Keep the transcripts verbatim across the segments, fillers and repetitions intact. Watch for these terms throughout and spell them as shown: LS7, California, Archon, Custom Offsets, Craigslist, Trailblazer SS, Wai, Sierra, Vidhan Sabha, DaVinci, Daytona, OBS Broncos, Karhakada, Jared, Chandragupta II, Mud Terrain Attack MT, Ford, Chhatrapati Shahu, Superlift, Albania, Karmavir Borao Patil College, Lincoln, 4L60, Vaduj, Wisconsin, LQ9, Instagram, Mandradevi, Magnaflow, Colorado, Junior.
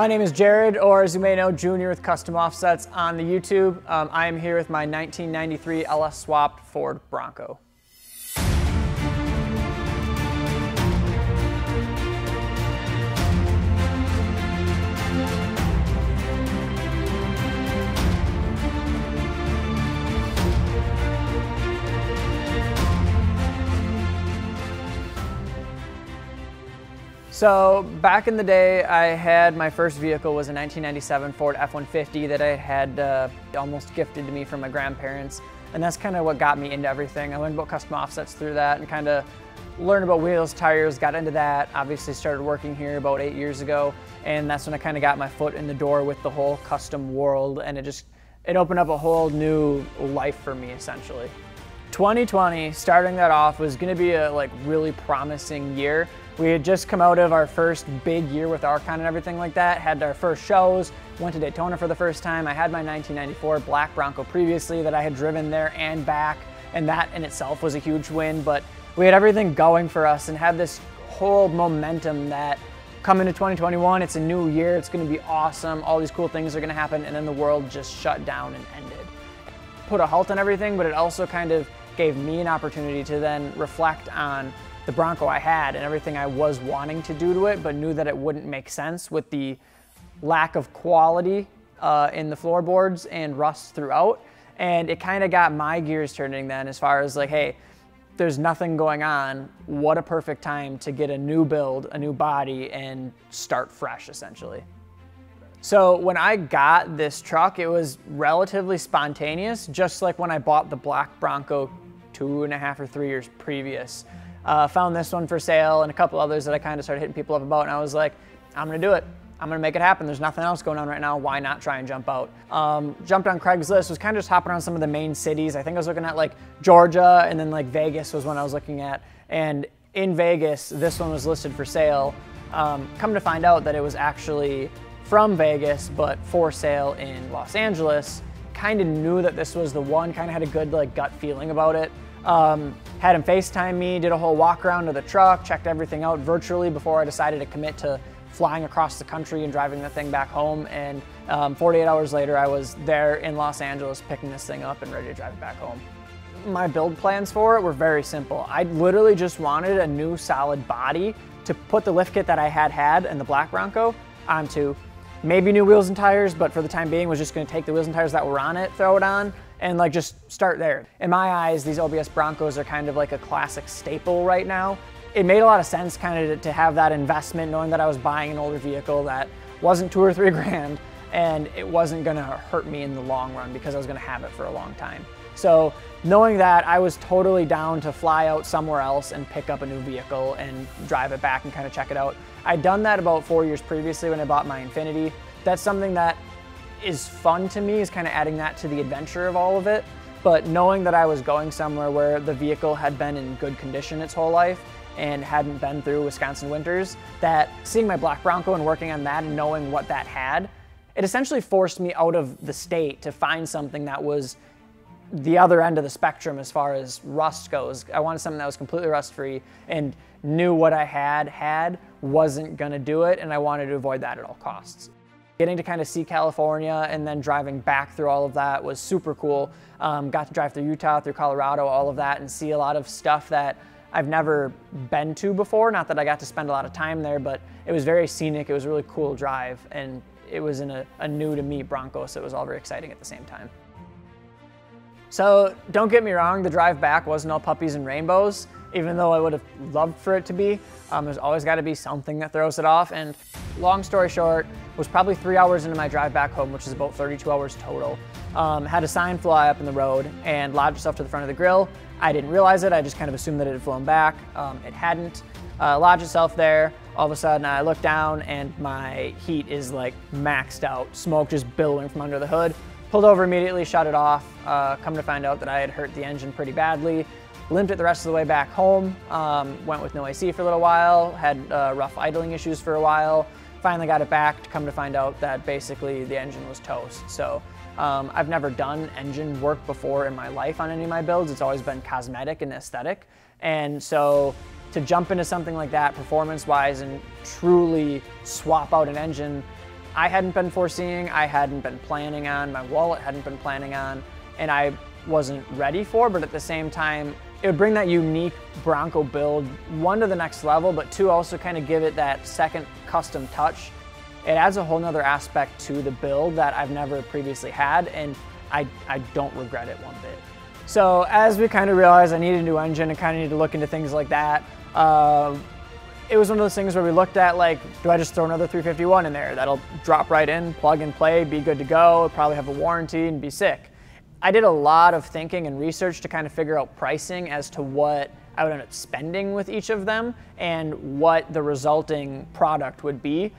My name is Jared, or as you may know, Junior with Custom Offsets on the YouTube. Um, I am here with my nineteen ninety-three L S swapped Ford Bronco. So back in the day, I had my first vehicle was a nineteen ninety-seven Ford F one fifty that I had uh, almost gifted to me from my grandparents. And that's kind of what got me into everything. I learned about custom offsets through that and kind of learned about wheels, tires, got into that. Obviously started working here about eight years ago. And that's when I kind of got my foot in the door with the whole custom world. And it just, it opened up a whole new life for me, essentially. twenty twenty, starting that off, was gonna be a like really promising year. We had just come out of our first big year with Archon and everything like that, had our first shows, went to Daytona for the first time. I had my nineteen ninety-four black Bronco previously that I had driven there and back, and that in itself was a huge win, but we had everything going for us and had this whole momentum that coming into twenty twenty-one, it's a new year, it's gonna be awesome, all these cool things are gonna happen, and then the world just shut down and ended. Put a halt on everything, but it also kind of gave me an opportunity to then reflect on the Bronco I had and everything I was wanting to do to it, but knew that it wouldn't make sense with the lack of quality uh, in the floorboards and rust throughout. And it kind of got my gears turning then as far as like, hey, there's nothing going on. What a perfect time to get a new build, a new body, and start fresh, essentially. So when I got this truck, it was relatively spontaneous, just like when I bought the black Bronco two and a half or three years previous. Uh, found this one for sale and a couple others that I kind of started hitting people up about, and I was like, I'm gonna do it. I'm gonna make it happen. There's nothing else going on right now. Why not try and jump out? Um, jumped on Craigslist, was kind of just hopping around some of the main cities. I think I was looking at like Georgia, and then like Vegas was one I was looking at. And in Vegas, this one was listed for sale. Um, come to find out that it was actually from Vegas, but for sale in Los Angeles. Kind of knew that this was the one, kind of had a good like gut feeling about it. Um, had him FaceTime me, did a whole walk around to the truck, checked everything out virtually before I decided to commit to flying across the country and driving the thing back home. And um, forty-eight hours later, I was there in Los Angeles picking this thing up and ready to drive it back home. My build plans for it were very simple. I literally just wanted a new solid body to put the lift kit that I had had in the black Bronco onto. Maybe new wheels and tires, but for the time being was just gonna take the wheels and tires that were on it, throw it on, and like just start there. In my eyes, these O B S Broncos are kind of like a classic staple right now. It made a lot of sense kind of to have that investment, knowing that I was buying an older vehicle that wasn't two or three grand, and it wasn't gonna hurt me in the long run because I was gonna have it for a long time. So knowing that, I was totally down to fly out somewhere else and pick up a new vehicle and drive it back and kind of check it out. I'd done that about four years previously when I bought my Infiniti. That's something that is fun to me, is kind of adding that to the adventure of all of it. But knowing that I was going somewhere where the vehicle had been in good condition its whole life and hadn't been through Wisconsin winters, that seeing my black Bronco and working on that and knowing what that had, it essentially forced me out of the state to find something that was the other end of the spectrum as far as rust goes. I wanted something that was completely rust-free and knew what I had had wasn't gonna do it, and I wanted to avoid that at all costs. Getting to kind of see California and then driving back through all of that was super cool. Um, got to drive through Utah, through Colorado, all of that, and see a lot of stuff that I've never been to before. Not that I got to spend a lot of time there, but it was very scenic. It was a really cool drive, and it was in a, a new to me Bronco, so it was all very exciting at the same time. So don't get me wrong, the drive back wasn't all puppies and rainbows, even though I would have loved for it to be. Um, there's always gotta be something that throws it off. And long story short, was probably three hours into my drive back home, which is about thirty-two hours total. Um, had a sign fly up in the road and lodged itself to the front of the grill. I didn't realize it, I just kind of assumed that it had flown back. Um, it hadn't. Uh, lodged itself there. All of a sudden I look down and my heat is like maxed out, smoke just billowing from under the hood. Pulled over immediately, shut it off. Uh, come to find out that I had hurt the engine pretty badly. Limped it the rest of the way back home. Um, went with no A C for a little while. Had uh, rough idling issues for a while. Finally got it back. Come to find out that basically the engine was toast. So um, I've never done engine work before in my life on any of my builds. It's always been cosmetic and aesthetic. And so to jump into something like that performance-wise and truly swap out an engine I hadn't been foreseeing, I hadn't been planning on, my wallet hadn't been planning on, and I wasn't ready for, but at the same time, it would bring that unique Bronco build, one, to the next level, but two, also kind of give it that second custom touch. It adds a whole nother aspect to the build that I've never previously had, and I, I don't regret it one bit. So as we kind of realized I needed a new engine and kind of needed to look into things like that, uh, it was one of those things where we looked at, like, do I just throw another three fifty-one in there? That'll drop right in, plug and play, be good to go, probably have a warranty and be sick. I did a lot of thinking and research to kind of figure out pricing as to what I would end up spending with each of them and what the resulting product would be.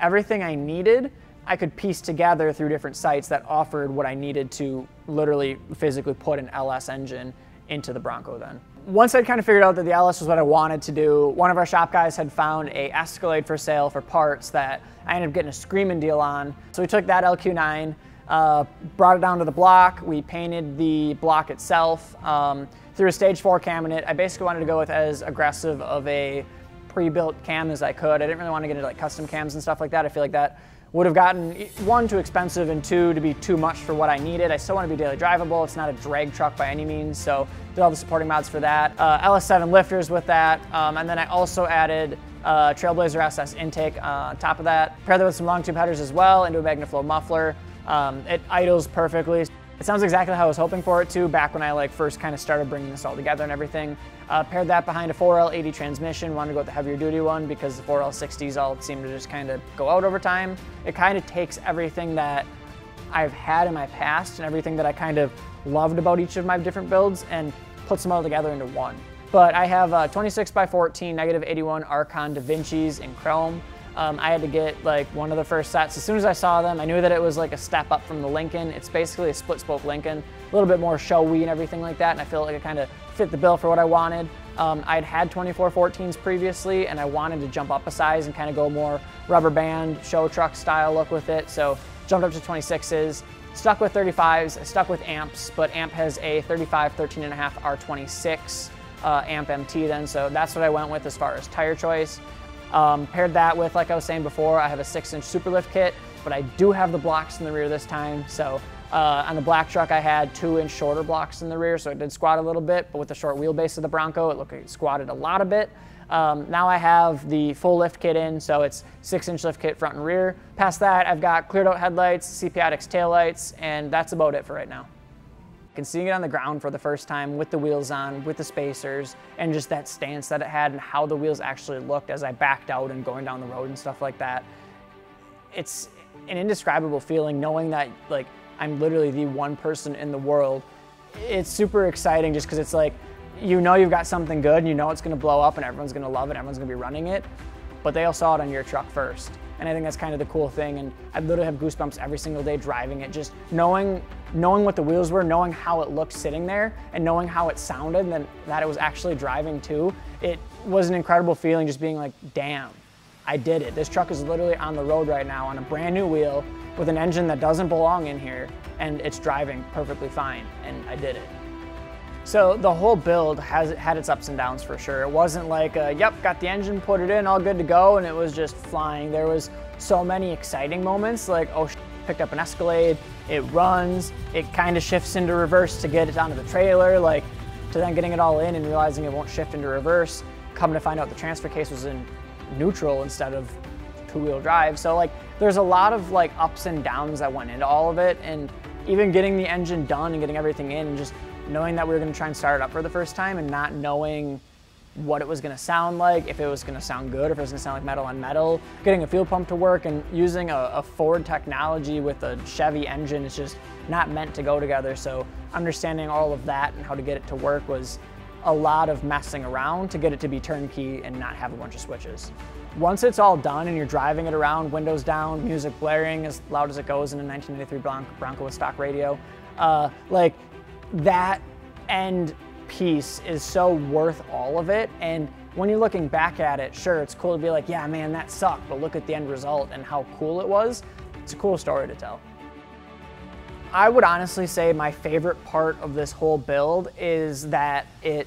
Everything I needed, I could piece together through different sites that offered what I needed to literally physically put an L S engine into the Bronco then. Once I'd kind of figured out that the L S was what I wanted to do, one of our shop guys had found a Escalade for sale for parts that I ended up getting a screaming deal on. So we took that L Q nine, Uh, brought it down to the block. We painted the block itself, um, through a stage four cam in it. I basically wanted to go with as aggressive of a pre-built cam as I could. I didn't really want to get into like custom cams and stuff like that. I feel like that would have gotten, one, too expensive, and two, to be too much for what I needed. I still want to be daily drivable. It's not a drag truck by any means, so did all the supporting mods for that. Uh, L S seven lifters with that, um, and then I also added uh, Trailblazer S S intake uh, on top of that. Paired with some long tube headers as well, into a Magnaflow muffler. Um, it idles perfectly. It sounds exactly how I was hoping for it to back when I like first kind of started bringing this all together and everything. Uh, paired that behind a four L eighty transmission, wanted to go with the heavier duty one because the four L sixties all seem to just kind of go out over time. It kind of takes everything that I've had in my past and everything that I kind of loved about each of my different builds and puts them all together into one. But I have uh, twenty-six by fourteen, negative eighty-one Archon Da Vinci's in chrome. Um, I had to get like one of the first sets. As soon as I saw them, I knew that it was like a step up from the Lincoln. It's basically a split spoke Lincoln, a little bit more showy and everything like that. And I feel like it kind of fit the bill for what I wanted. Um, I'd had twenty-four fourteens previously, and I wanted to jump up a size and kind of go more rubber band, show truck style look with it. So jumped up to twenty-sixes, stuck with thirty-fives, stuck with Amps, but Amp has a thirty-five, thirteen and a half R twenty-six uh, Amp M T then. So that's what I went with as far as tire choice. Um, paired that with, like I was saying before, I have a six inch Superlift kit, but I do have the blocks in the rear this time. So uh, on the black truck, I had two inch shorter blocks in the rear, so it did squat a little bit, but with the short wheelbase of the Bronco, it looked like it squatted a lot a bit. Um, now I have the full lift kit in, so it's six inch lift kit front and rear. Past that, I've got cleared out headlights, C P I X taillights, and that's about it for right now. And seeing it on the ground for the first time with the wheels on, with the spacers, and just that stance that it had and how the wheels actually looked as I backed out and going down the road and stuff like that. It's an indescribable feeling knowing that like I'm literally the one person in the world. It's super exciting just because it's like, you know you've got something good and you know it's gonna blow up and everyone's gonna love it, everyone's gonna be running it, but they all saw it on your truck first. And I think that's kind of the cool thing, and I literally have goosebumps every single day driving it, just knowing knowing what the wheels were, knowing how it looked sitting there, and knowing how it sounded, and then that it was actually driving too. It was an incredible feeling just being like, damn, I did it. This truck is literally on the road right now on a brand new wheel with an engine that doesn't belong in here, and it's driving perfectly fine, and I did it. So the whole build has had its ups and downs for sure. It wasn't like, a, yep, got the engine, put it in, all good to go, and it was just flying. There was so many exciting moments, like, oh, sh picked up an Escalade, it runs, it kind of shifts into reverse to get it onto the trailer, like, to then getting it all in and realizing it won't shift into reverse. Come to find out the transfer case was in neutral instead of two-wheel drive. So like, there's a lot of like ups and downs that went into all of it, and even getting the engine done and getting everything in and just knowing that we were gonna try and start it up for the first time and not knowing what it was gonna sound like, if it was gonna sound good, if it was gonna sound like metal on metal, getting a fuel pump to work and using a, a Ford technology with a Chevy engine is just not meant to go together. So understanding all of that and how to get it to work was a lot of messing around to get it to be turnkey and not have a bunch of switches. Once it's all done and you're driving it around, windows down, music blaring as loud as it goes in a nineteen ninety-three Bronco with stock radio, uh, like. That end piece is so worth all of it. And when you're looking back at it, sure, it's cool to be like, yeah, man, that sucked, but look at the end result and how cool it was. It's a cool story to tell. I would honestly say my favorite part of this whole build is that it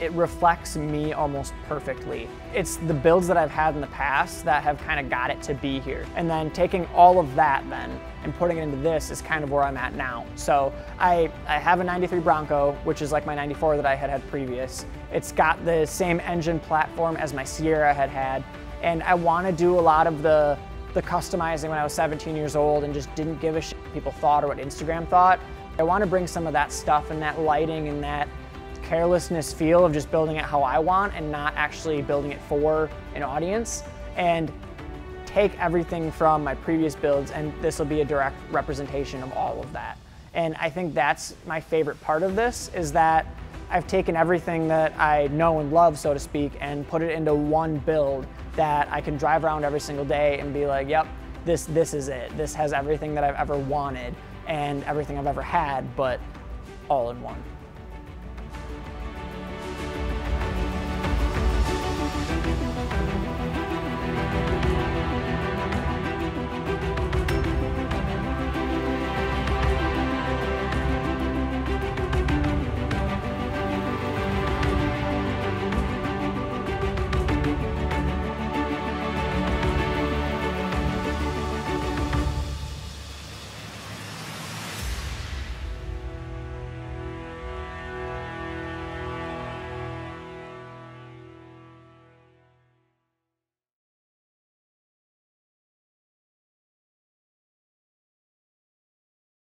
it reflects me almost perfectly. It's the builds that I've had in the past that have kind of got it to be here. And then taking all of that then and putting it into this is kind of where I'm at now. So I, I have a ninety-three Bronco, which is like my ninety-four that I had had previous. It's got the same engine platform as my Sierra had had. And I want to do a lot of the the customizing when I was seventeen years old and just didn't give a shit what people thought or what Instagram thought. I want to bring some of that stuff and that lighting and that carelessness feel of just building it how I want and not actually building it for an audience, and take everything from my previous builds, and this will be a direct representation of all of that. And I think that's my favorite part of this, is that I've taken everything that I know and love, so to speak, and put it into one build that I can drive around every single day and be like, yep, this, this is it. This has everything that I've ever wanted and everything I've ever had, but all in one.